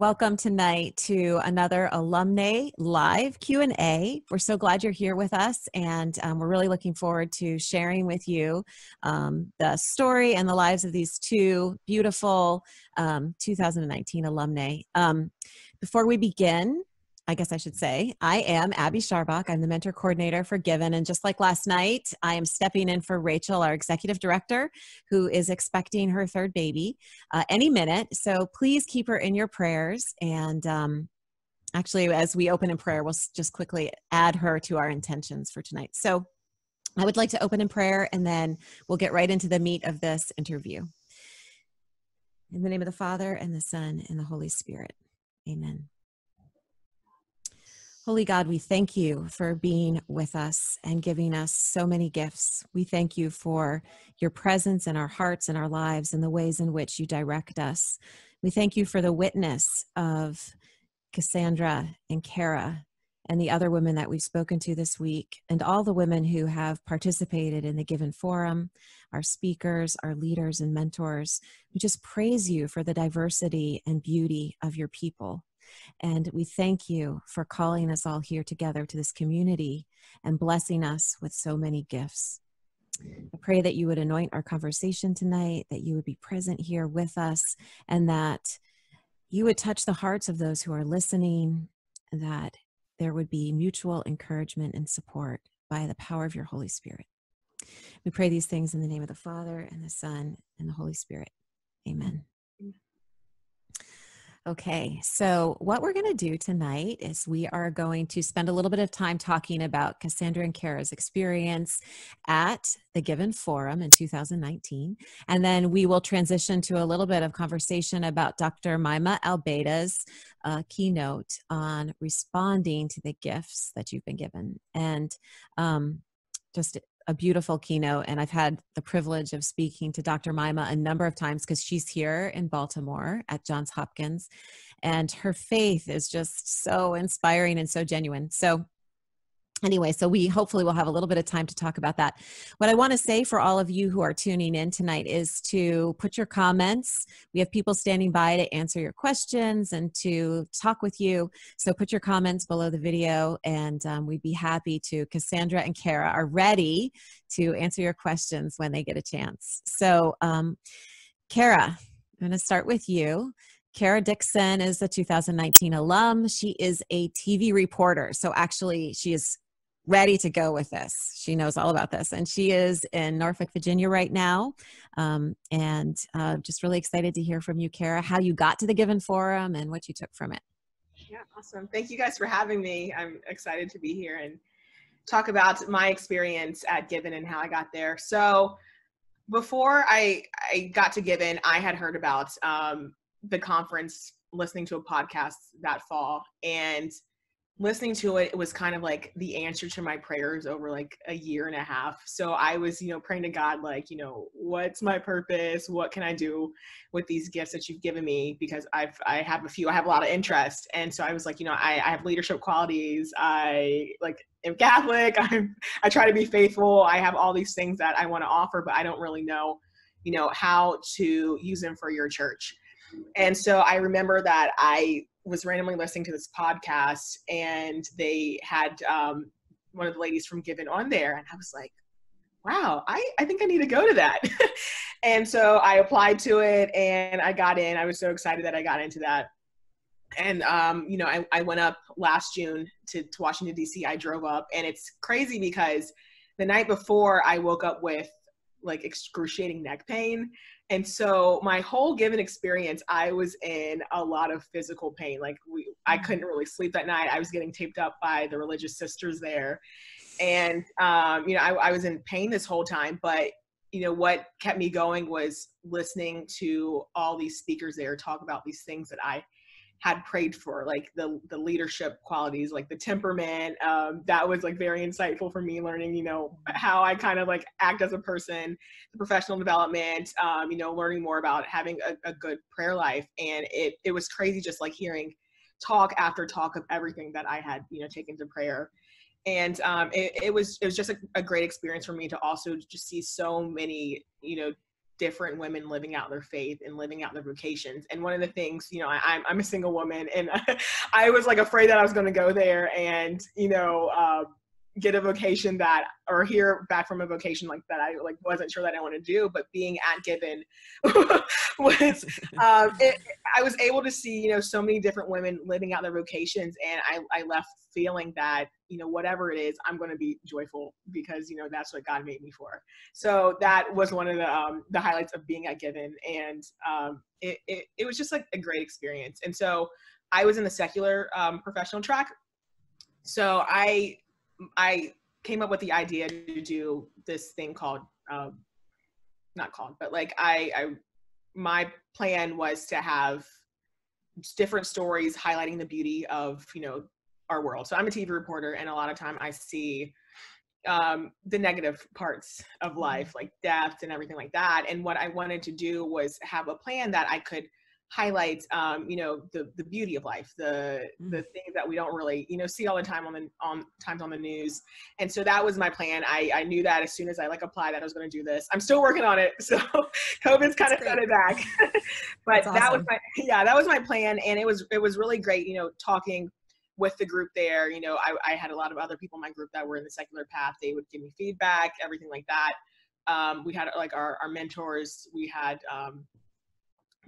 Welcome tonight to another Alumni Live Q&A. We're so glad you're here with us, and we're really looking forward to sharing with you the story and the lives of these two beautiful 2019 alumnae. Before we begin, I guess I should say, I am Abby Sharbach. I'm the mentor coordinator for Given, and just like last night, I am stepping in for Rachel, our executive director, who is expecting her third baby any minute, so please keep her in your prayers. And actually, as we open in prayer, we'll just quickly add her to our intentions for tonight. So I would like to open in prayer, and then we'll get right into the meat of this interview. In the name of the Father, and the Son, and the Holy Spirit, amen. Holy God, we thank you for being with us and giving us so many gifts. We thank you for your presence in our hearts and our lives and the ways in which you direct us. We thank you for the witness of Kasandra and Kara and the other women that we've spoken to this week, and all the women who have participated in the Given Forum, our speakers, our leaders and mentors. We just praise you for the diversity and beauty of your people. And we thank you for calling us all here together to this community and blessing us with so many gifts. I pray that you would anoint our conversation tonight, that you would be present here with us, and that you would touch the hearts of those who are listening, that there would be mutual encouragement and support by the power of your Holy Spirit. We pray these things in the name of the Father, and the Son, and the Holy Spirit. Amen. Okay, so what we're going to do tonight is we are going to spend a little bit of time talking about Kasandra and Kara's experience at the Given Forum in 2019, and then we will transition to a little bit of conversation about Dr. Myma Albayda's keynote on responding to the gifts that you've been given, and just a beautiful keynote. And I've had the privilege of speaking to Dr. Myma a number of times because she's here in Baltimore at Johns Hopkins, and her faith is just so inspiring and so genuine. So anyway, so we hopefully will have a little bit of time to talk about that. What I want to say for all of you who are tuning in tonight is to put your comments. We have people standing by to answer your questions and to talk with you. So put your comments below the video, and we'd be happy to. Kasandra and Kara are ready to answer your questions when they get a chance. So Kara, I'm going to start with you. Kara Dixon is a 2019 alum. She is a TV reporter. So actually, she is ready to go with this. She knows all about this. And she is in Norfolk, Virginia right now. Just really excited to hear from you, Kara, how you got to the Given Forum and what you took from it. Yeah, awesome. Thank you guys for having me. I'm excited to be here and talk about my experience at Given and how I got there. So before I got to Given, I had heard about the conference, listening to a podcast that fall, and listening to it was kind of like the answer to my prayers over like a year and a half. So I was, praying to God, like, what's my purpose? What can I do with these gifts that you've given me? Because I have a lot of interest. And so I was like, I have leadership qualities. I'm Catholic. I try to be faithful. I have all these things that I want to offer, but I don't really know, how to use them for your church. And so I remember that I was randomly listening to this podcast, and they had one of the ladies from Given on there. And I was like, wow, I think I need to go to that. And so I applied to it, and I got in. I was so excited that I got into that. And, I went up last June to Washington, D.C. I drove up, and it's crazy because the night before I woke up with like excruciating neck pain. And so my whole Given experience, I was in a lot of physical pain. Like I couldn't really sleep that night. I was getting taped up by the religious sisters there. And, I was in pain this whole time, but what kept me going was listening to all these speakers there talk about these things that I had prayed for, like the leadership qualities, like the temperament. That was like very insightful for me, learning, how I kind of like act as a person, the professional development, learning more about having a good prayer life. And it was crazy just like hearing talk after talk of everything that I had, taken to prayer. And it was just a great experience for me to also just see so many, different women living out their faith and living out their vocations. And one of the things, you know, I'm a single woman, and I was like afraid that I was going to go there and, you know, get a vocation that, or hear back from a vocation like that I like wasn't sure that I want to do. But being at Given was, I was able to see, you know, so many different women living out their vocations, and I left feeling that, you know, whatever it is, I'm going to be joyful because, you know, that's what God made me for. So that was one of the highlights of being at Given. And it was just like a great experience. And so I was in the secular professional track. So I came up with the idea to do this thing called, my plan was to have different stories highlighting the beauty of, you know, our world. So I'm a TV reporter, and a lot of time I see the negative parts of life, like death and everything like that. And what I wanted to do was have a plan that I could highlight, you know, the beauty of life, the things that we don't really, you know, see all the time on the news. And so that was my plan. I knew that as soon as I like applied that I was going to do this. I'm still working on it, so COVID's kind of set it back. But awesome. that was my plan, and it was really great. You know, talking with the group there, you know, I had a lot of other people in my group that were in the secular path. They would give me feedback, everything like that. We had like our mentors. We had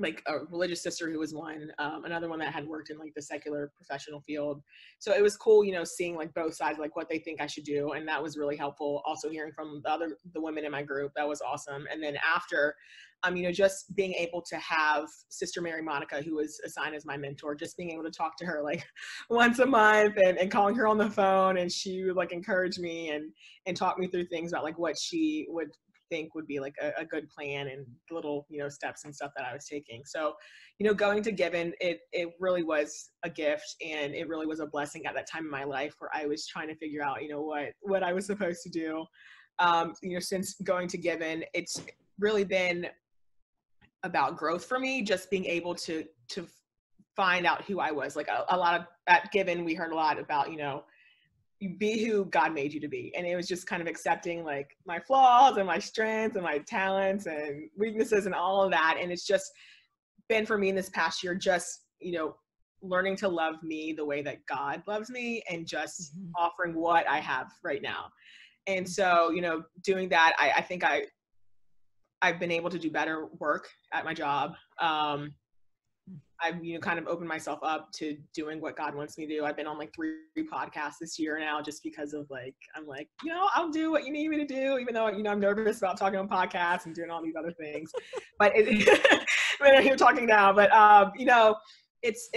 like a religious sister who was one, another one that had worked in like the secular professional field. So it was cool, you know, seeing like both sides, like what they think I should do. And that was really helpful. Also hearing from the women in my group, that was awesome. And then after, you know, just being able to have Sister Mary Monica, who was assigned as my mentor, just being able to talk to her like once a month and calling her on the phone. And she would like encourage me and talk me through things about like what she would think would be like a good plan and little, you know, steps and stuff that I was taking. So, you know, going to Given, it really was a gift, and it really was a blessing at that time in my life where I was trying to figure out, you know, what I was supposed to do. You know, since going to Given, it's really been about growth for me, just being able to find out who I was. Like a lot of, at Given, we heard a lot about, you know, you be who God made you to be. And it was just kind of accepting like my flaws and my strengths and my talents and weaknesses and all of that. And it's just been for me in this past year, just, you know, learning to love me the way that God loves me and just offering what I have right now. And so, you know, doing that, I think I've been able to do better work at my job. I've, you know, kind of opened myself up to doing what God wants me to do. I've been on like 3 podcasts this year now, just because of like, I'm like, you know, I'll do what you need me to do, even though, you know, I'm nervous about talking on podcasts and doing all these other things, but I'm here talking now, but you know, it's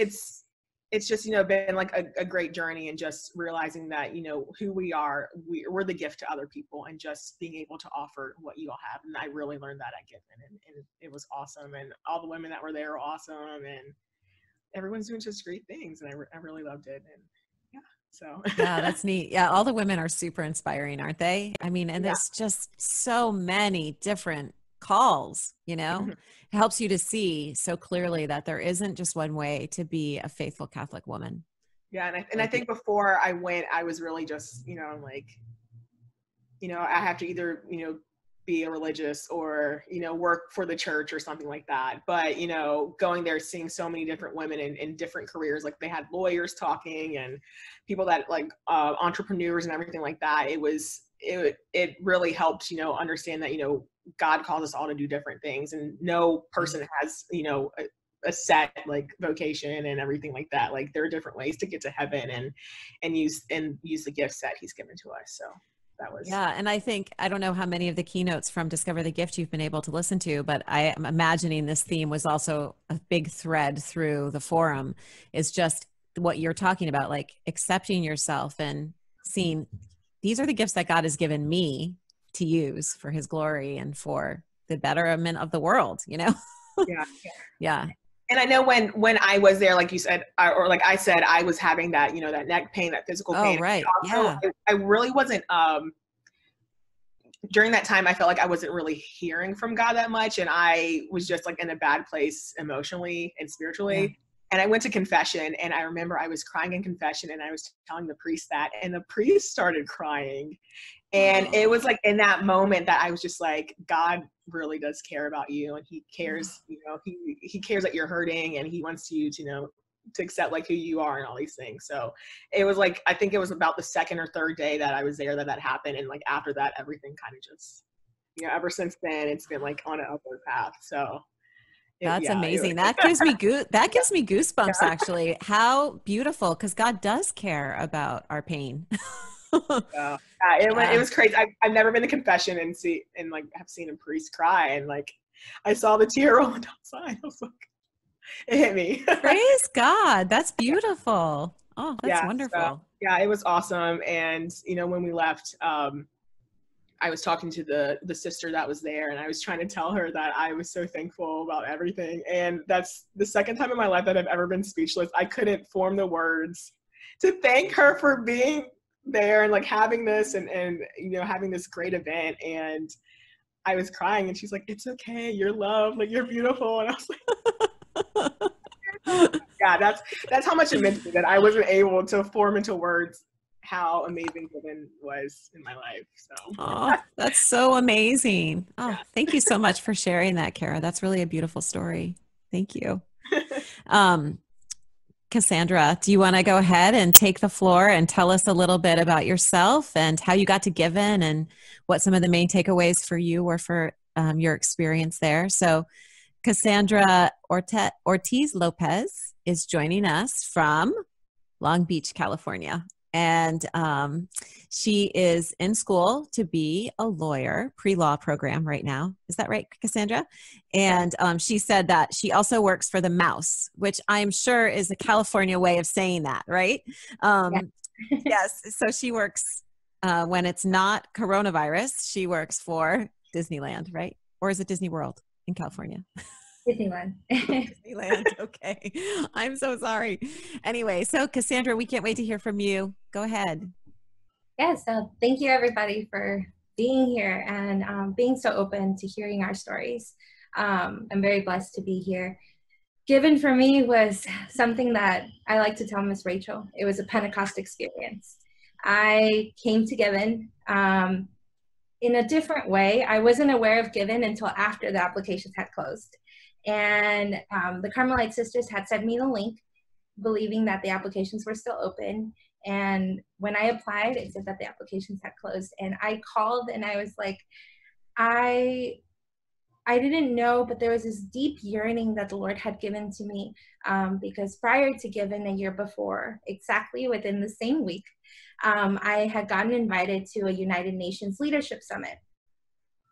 just, you know, been like a great journey, and just realizing that, you know, who we are, we're the gift to other people, and just being able to offer what you all have. And I really learned that at Given, and it was awesome. And all the women that were there were awesome, and everyone's doing just great things. And I really loved it. And yeah, so. Yeah, that's neat. Yeah. All the women are super inspiring, aren't they? I mean, and there's just so many different calls, you know, it helps you to see so clearly that there isn't just one way to be a faithful Catholic woman. Yeah. And I think before I went, I was really just, you know, I'm like, you know, I have to either, you know, be a religious or, you know, work for the church or something like that. But, you know, going there, seeing so many different women in different careers, like they had lawyers talking and people that like entrepreneurs and everything like that. It really helped, you know, understand that, you know, God calls us all to do different things, and no person has, you know, a set like vocation and everything like that. Like there are different ways to get to heaven and use the gifts that he's given to us. So that was. Yeah. And I think, I don't know how many of the keynotes from Discover the Gift you've been able to listen to, but I am imagining this theme was also a big thread through the forum, is just what you're talking about, like accepting yourself and seeing these are the gifts that God has given me to use for his glory and for the betterment of the world, you know? Yeah. Yeah. And I know when I was there, like you said, or like I said, I was having that, you know, that neck pain, that physical pain. Oh, right. Also, yeah. I really wasn't, during that time, I felt like I wasn't really hearing from God that much. And I was just like in a bad place emotionally and spiritually. Yeah. And I went to confession, and I remember I was crying in confession, and I was telling the priest that, and the priest started crying. And it was like in that moment that I was just like, God really does care about you, and he cares, you know, he cares that you're hurting, and he wants you to, you know, to accept like who you are and all these things. So it was like, I think it was about the second or third day that I was there that that happened. And like after that, everything kind of just, you know, ever since then, it's been like on an upward path. So that's amazing. That gives me goosebumps actually. How beautiful. 'Cause God does care about our pain. It was crazy. I've never been to confession and like have seen a priest cry, and like I saw the tear rolling down the side. I was like, it hit me. Praise God. That's beautiful. Oh, that's wonderful. So, yeah, it was awesome. And you know, when we left, I was talking to the sister that was there, and I was trying to tell her that I was so thankful about everything. And that's the second time in my life that I've ever been speechless. I couldn't form the words to thank her for being there and like having this and you know, having this great event. And I was crying, and she's like, "It's okay. You're loved. Like, you're beautiful." And I was like, yeah, that's how much it meant to me, that I wasn't able to form into words how amazing Given was in my life. So oh, that's so amazing. Oh, yeah. Thank you so much for sharing that, Kara. That's really a beautiful story. Thank you. Kasandra, do you want to go ahead and take the floor and tell us a little bit about yourself and how you got to Given and what some of the main takeaways for you were for your experience there? So Kasandra Ortiz Lopez is joining us from Long Beach, California. And she is in school to be a lawyer, pre-law program right now. Is that right, Kasandra? And she said that she also works for the Mouse, which I'm sure is a California way of saying that, right? Yes. Yes. So she works when it's not coronavirus, she works for Disneyland, right? Or is it Disney World? In California. Disneyland. Disneyland. Okay. I'm so sorry. Anyway, so Kasandra, we can't wait to hear from you. Go ahead. Yeah, so thank you everybody for being here and being so open to hearing our stories. I'm very blessed to be here. Given for me was something that I like to tell Miss Rachel. It was a Pentecost experience. I came to Given in a different way. I wasn't aware of Given until after the applications had closed. And the Carmelite sisters had sent me the link, believing that the applications were still open. And when I applied, it said that the applications had closed. And I called and I was like, I didn't know, but there was this deep yearning that the Lord had given to me because prior to Given, a year before, exactly within the same week, I had gotten invited to a United Nations Leadership Summit.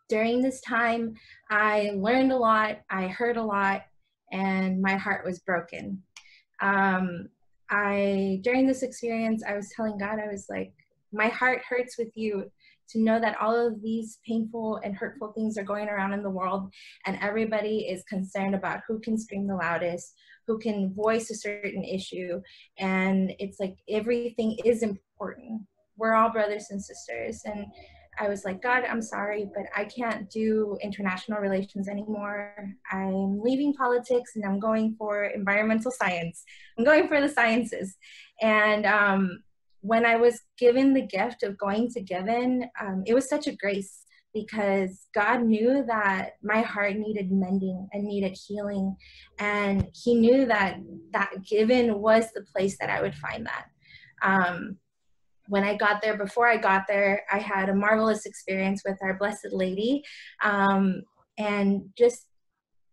During this time, I learned a lot, I heard a lot, and my heart was broken. During this experience, I was telling God, I was like, my heart hurts with you to know that all of these painful and hurtful things are going around in the world, and everybody is concerned about who can scream the loudest, who can voice a certain issue, and it's like everything is important. We're all brothers and sisters. And I was like, God, I'm sorry, but I can't do international relations anymore. I'm leaving politics and I'm going for environmental science. I'm going for the sciences. And when I was given the gift of going to Given, it was such a grace because God knew that my heart needed mending and needed healing. And he knew that Given was the place that I would find that. When I got there, before I got there, I had a marvelous experience with our Blessed Lady and just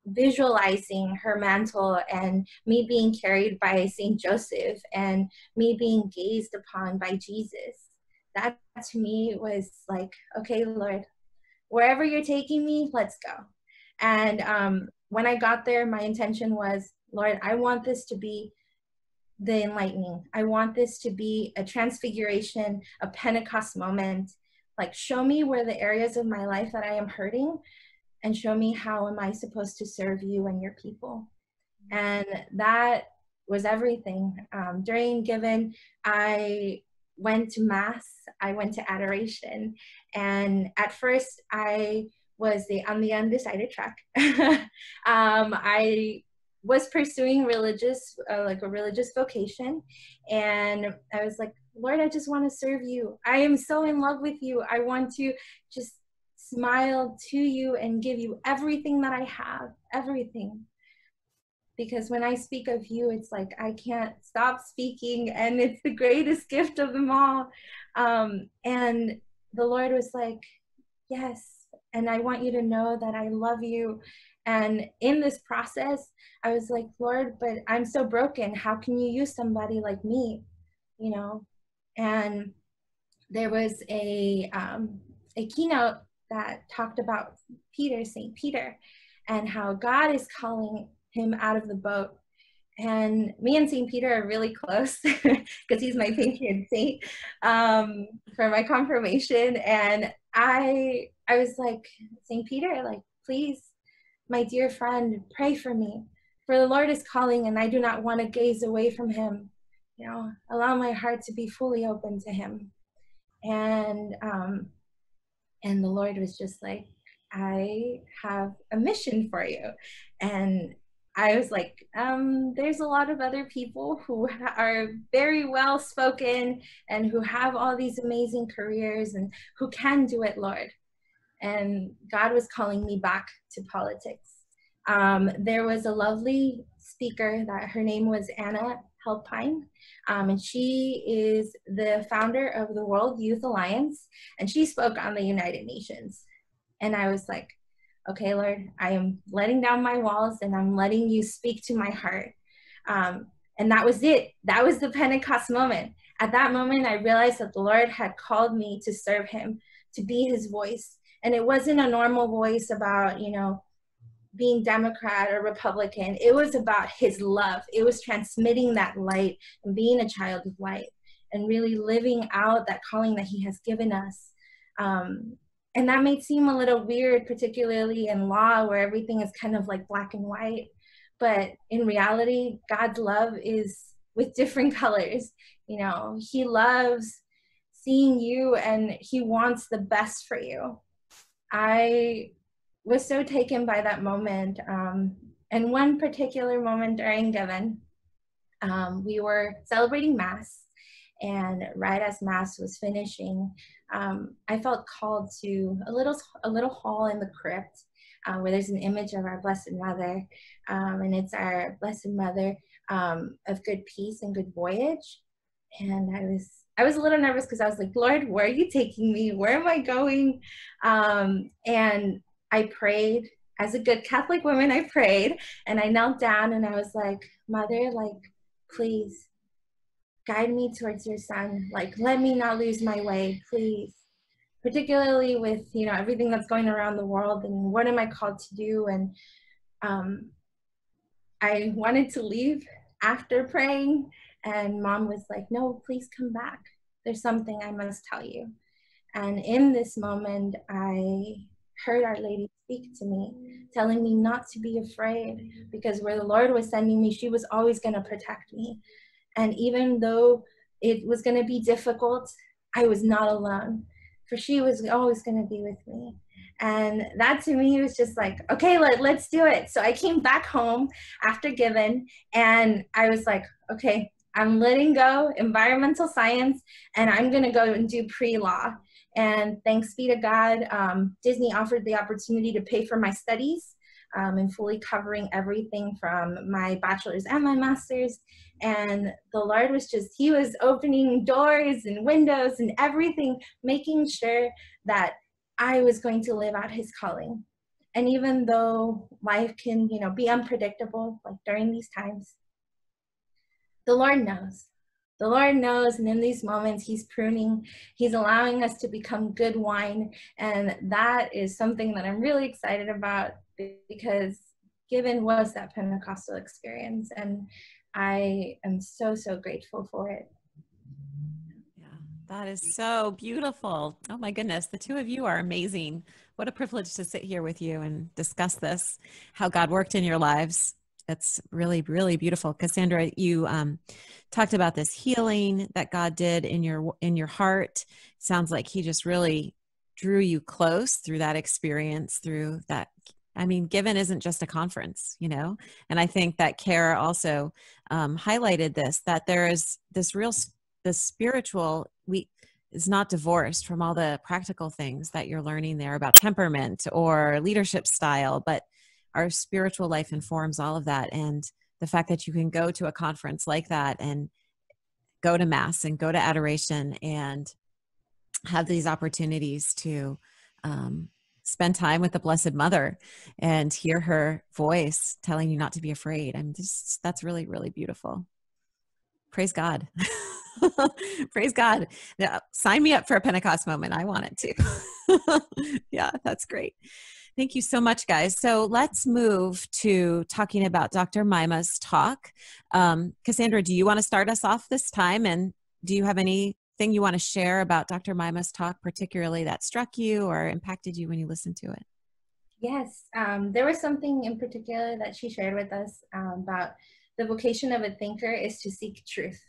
visualizing her mantle and me being carried by Saint Joseph and me being gazed upon by Jesus. That to me was like, okay, Lord, wherever you're taking me, let's go. And when I got there, my intention was, Lord, I want this to be the enlightening. I want this to be a transfiguration, a Pentecost moment. Like, show me where the areas of my life that I am hurting, and show me how am I supposed to serve you and your people. And that was everything. During Given, I went to Mass, I went to adoration, and at first I was on the undecided track. I was pursuing religious, like a religious vocation. And I was like, Lord, I just want to serve you. I am so in love with you. I want to just smile to you and give you everything that I have, everything. Because when I speak of you, it's like, I can't stop speaking, and it's the greatest gift of them all. And the Lord was like, yes. And I want you to know that I love you. And in this process, I was like, Lord, but I'm so broken. How can you use somebody like me? You know? And there was a keynote that talked about Peter, St. Peter, and how God is calling him out of the boat. And me and St. Peter are really close because he's my patron saint for my confirmation. And I was like, St. Peter, like, please, my dear friend, pray for me, for the Lord is calling and I do not want to gaze away from him. You know, allow my heart to be fully open to him. And the Lord was just like, I have a mission for you. And I was like, there's a lot of other people who are very well spoken and who have all these amazing careers and who can do it, Lord. And God was calling me back to politics. There was a lovely speaker that her name was Anna Helpine, and she is the founder of the World Youth Alliance, and she spoke on the United Nations. And I was like, okay, Lord, I am letting down my walls and I'm letting you speak to my heart. And that was it. That was the Pentecost moment. At that moment, I realized that the Lord had called me to serve him, to be his voice. And it wasn't a normal voice about, you know, being Democrat or Republican. It was about his love. It was transmitting that light and being a child of light and really living out that calling that he has given us. And that may seem a little weird, particularly in law where everything is kind of like black and white, but in reality, God's love is with different colors. You know, he loves seeing you and he wants the best for you. I was so taken by that moment. And one particular moment during Given, we were celebrating Mass, and right as Mass was finishing, I felt called to a little hall in the crypt where there's an image of our Blessed Mother, and it's our Blessed Mother of Good Peace and Good Voyage. And I was a little nervous because I was like, Lord, where are you taking me? Where am I going? And I prayed. As a good Catholic woman, I prayed, and I knelt down and I was like, Mother, like, please, guide me towards your son. Like, let me not lose my way, please. Particularly with, you know, everything that's going around the world and what am I called to do? And I wanted to leave after praying, and Mom was like, no, please come back. There's something I must tell you. And in this moment, I heard Our Lady speak to me, telling me not to be afraid, because where the Lord was sending me, she was always going to protect me. And even though it was going to be difficult, I was not alone, for she was always going to be with me. And that to me was just like, okay, let's do it. So I came back home after Given, and I was like, okay, I'm letting go environmental science, and I'm going to go and do pre-law. And thanks be to God, Disney offered the opportunity to pay for my studies, and fully covering everything from my bachelor's and my master's. And the Lord was just, he was opening doors and windows and everything, making sure that I was going to live out his calling. And even though life can, you know, be unpredictable, like during these times, the Lord knows. The Lord knows, and in these moments, he's pruning. He's allowing us to become good wine, and that is something that I'm really excited about, because Given was that Pentecostal experience, and I am so, so grateful for it. Yeah, that is so beautiful. Oh my goodness, the two of you are amazing. What a privilege to sit here with you and discuss this, how God worked in your lives. That's really, really beautiful. Kasandra, you talked about this healing that God did in your heart. Sounds like he just really drew you close through that experience, through that I mean, Given isn't just a conference, you know? And I think that Kara also highlighted this, that there is this real, the spiritual, is not divorced from all the practical things that you're learning there about temperament or leadership style, but our spiritual life informs all of that. And the fact that you can go to a conference like that and go to Mass and go to adoration and have these opportunities to spend time with the Blessed Mother and hear her voice telling you not to be afraid. I'm just, that's really, really beautiful. Praise God. Praise God. Now, sign me up for a Pentecost moment. I want it too. Yeah, that's great. Thank you so much, guys. So let's move to talking about Dr. Myma's talk. Kasandra, do you want to start us off this time? And do you have anything you want to share about Dr. Myma's talk, particularly that struck you or impacted you when you listened to it? Yes, there was something in particular that she shared with us about the vocation of a thinker is to seek truth.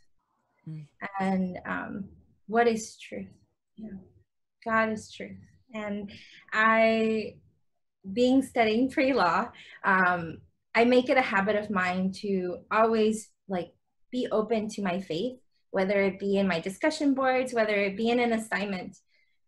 And what is truth? You know, God is truth. And being studying pre-law, I make it a habit of mine to always be open to my faith, whether it be in my discussion boards, whether it be in an assignment,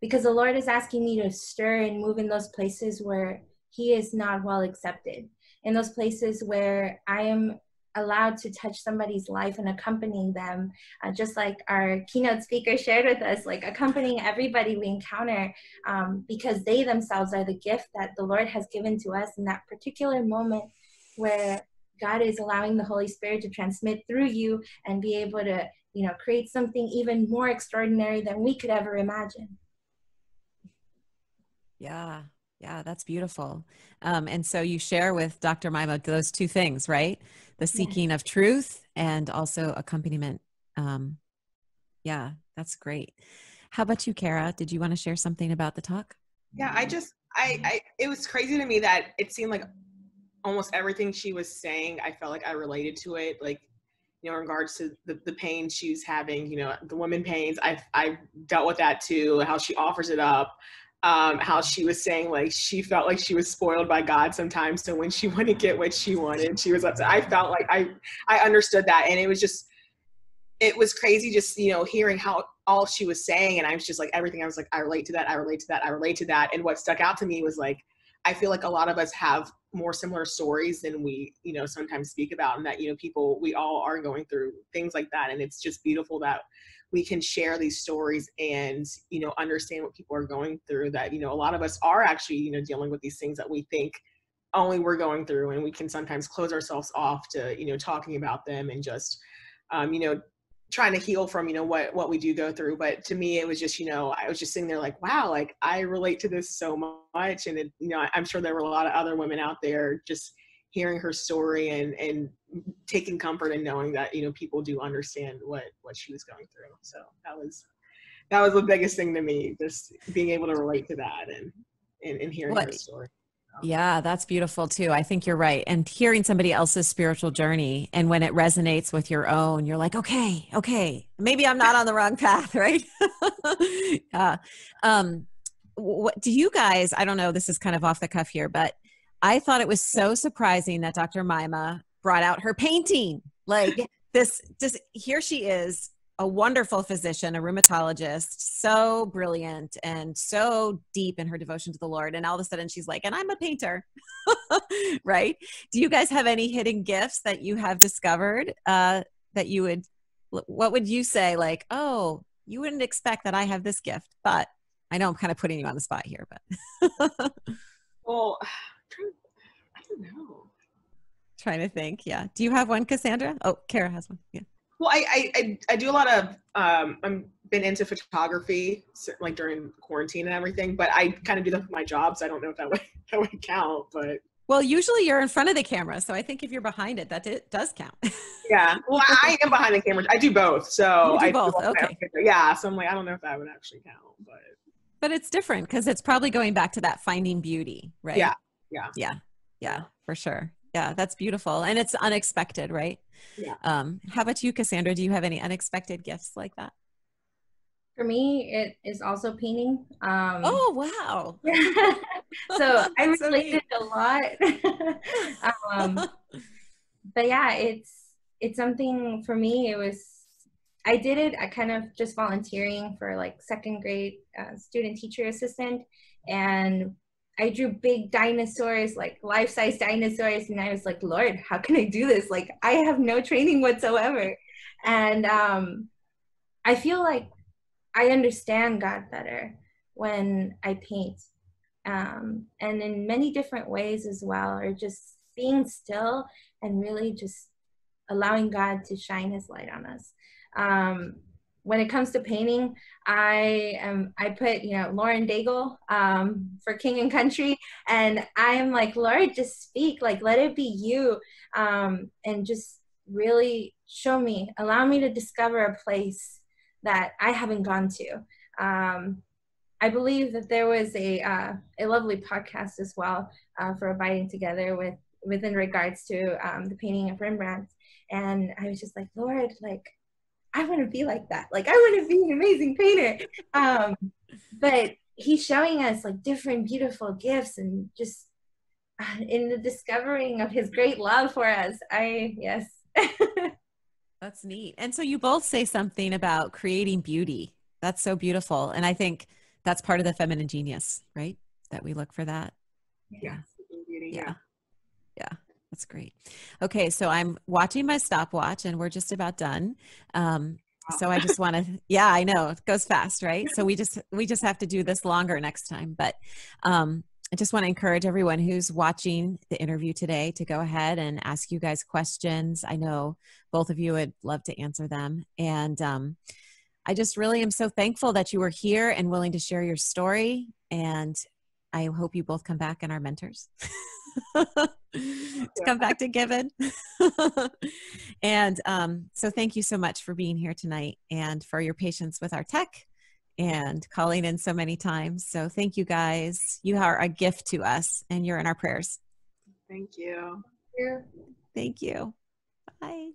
because the Lord is asking me to stir and move in those places where He is not well accepted, in those places where I am allowed to touch somebody's life and accompanying them, just like our keynote speaker shared with us, like accompanying everybody we encounter, because they themselves are the gift that the Lord has given to us in that particular moment where God is allowing the Holy Spirit to transmit through you and be able to, you know, create something even more extraordinary than we could ever imagine. Yeah. Yeah, that's beautiful. And so you share with Dr. Myma those two things, right? The seeking of truth and also accompaniment. Yeah, that's great. How about you, Kara? Did you want to share something about the talk? Yeah, it was crazy to me that it seemed like almost everything she was saying, I felt like I related to it, like, you know, in regards to the pain she was having, you know, the woman pains. I've dealt with that too, how she offers it up. How she was saying, like, she felt like she was spoiled by God sometimes. So when she wouldn't get what she wanted, she was upset. I felt like I understood that. And it was just, it was crazy just, you know, hearing how all she was saying. And I was just like, everything, I was like, I relate to that. I relate to that. I relate to that. And what stuck out to me was like, I feel like a lot of us have more similar stories than we, you know, sometimes speak about, and that, you know, people, we all are going through things like that. And it's just beautiful that we can share these stories and, you know, understand what people are going through, that, you know, a lot of us are actually, you know, dealing with these things that we think only we're going through. And we can sometimes close ourselves off to, you know, talking about them and just, you know, trying to heal from, you know, what we do go through. But to me, it was just, you know, I was just sitting there like, wow, like I relate to this so much. And, it, you know, I'm sure there were a lot of other women out there just hearing her story and taking comfort in knowing that, you know, people do understand what she was going through. So that was the biggest thing to me, just being able to relate to that and hearing her story. Yeah, that's beautiful too. I think you're right. And hearing somebody else's spiritual journey, and when it resonates with your own, you're like, okay, maybe I'm not on the wrong path, right? Yeah. What do you guys, I don't know, this is kind of off the cuff here, but I thought it was so surprising that Dr. Myma brought out her painting. Like this, just here she is, a wonderful physician, a rheumatologist, so brilliant and so deep in her devotion to the Lord. And all of a sudden she's like, and I'm a painter, right? Do you guys have any hidden gifts that you have discovered that you would, what would you say? Like, oh, you wouldn't expect that I have this gift, but I know I'm kind of putting you on the spot here, but. Well, I don't know. Trying to think, yeah. Do you have one, Kasandra? Oh, Kara has one, yeah. Well, I do a lot of, I've been into photography, like during quarantine and everything, but I kind of do that for my job, so I don't know if that would count, but. Well, usually you're in front of the camera, so I think if you're behind it, it does count. Yeah, well, I am behind the camera. I do both, so. You do both, okay. Yeah, so I'm like, I don't know if that would actually count, but. But it's different, because it's probably going back to that finding beauty, right? Yeah, for sure. Yeah, that's beautiful. And it's unexpected, right? Yeah. How about you, Kasandra? Do you have any unexpected gifts like that? For me, it is also painting. Oh, wow. So I related a lot. But yeah, it's something for me. It was, I did it, I kind of just volunteering for like second grade student teacher assistant. And I drew big dinosaurs, like life-size dinosaurs. And I was like, Lord, how can I do this? Like, I have no training whatsoever. And I feel like I understand God better when I paint. And in many different ways as well, or just being still and really just allowing God to shine his light on us. When it comes to painting, I put, you know, Lauren Daigle for King and Country, and I'm like, Lord, just speak, like, let it be you, and just really show me, allow me to discover a place that I haven't gone to. I believe that there was a lovely podcast as well for Abiding Together within regards to the painting of Rembrandt, and I was just like, Lord, like, I want to be like that. Like, I want to be an amazing painter. But he's showing us like different beautiful gifts, and just in the discovering of his great love for us. Yes. That's neat. And so you both say something about creating beauty. That's so beautiful. And I think that's part of the feminine genius, right? That we look for that. Yeah. Beauty, yeah. That's great. Okay, so I'm watching my stopwatch and we're just about done. So I just want to, yeah, I know it goes fast, right? So we just have to do this longer next time. But I just want to encourage everyone who's watching the interview today to go ahead and ask you guys questions. I know both of you would love to answer them. And I just really am so thankful that you were here and willing to share your story. And I hope you both come back and are mentors. Come back to Given. And so thank you so much for being here tonight and for your patience with our tech and calling in so many times. So thank you guys. You are a gift to us and you're in our prayers. Thank you. Thank you. Bye.